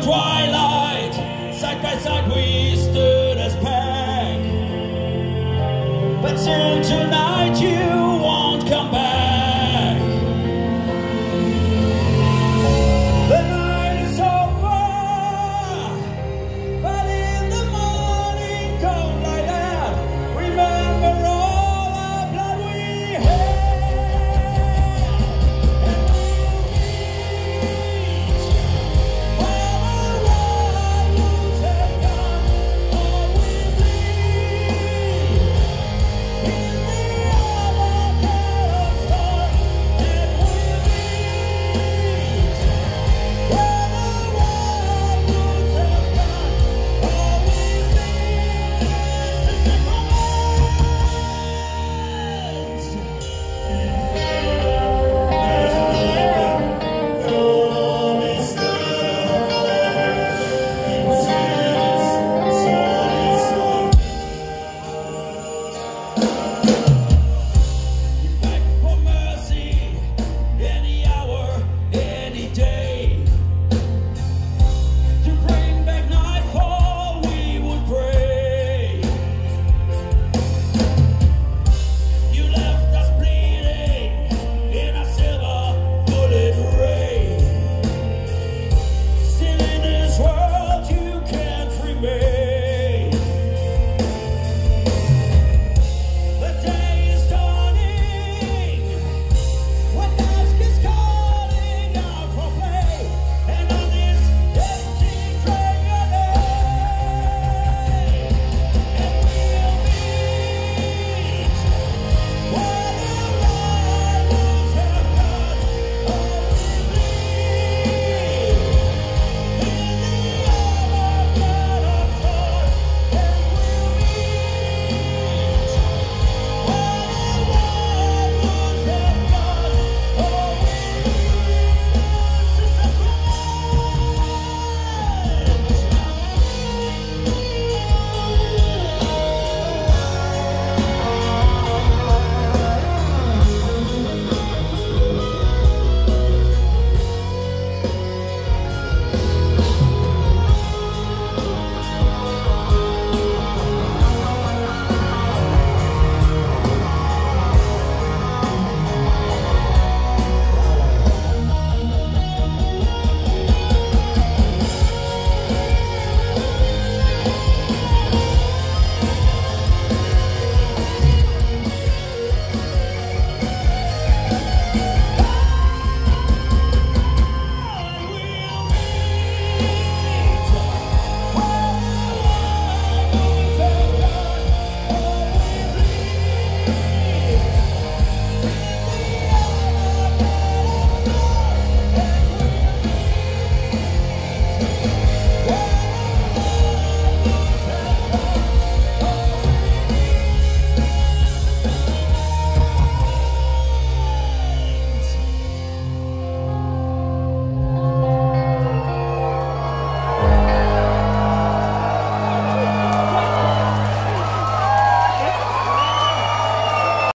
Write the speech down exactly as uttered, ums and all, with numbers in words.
the twilight, side by side we stood as pack. But soon to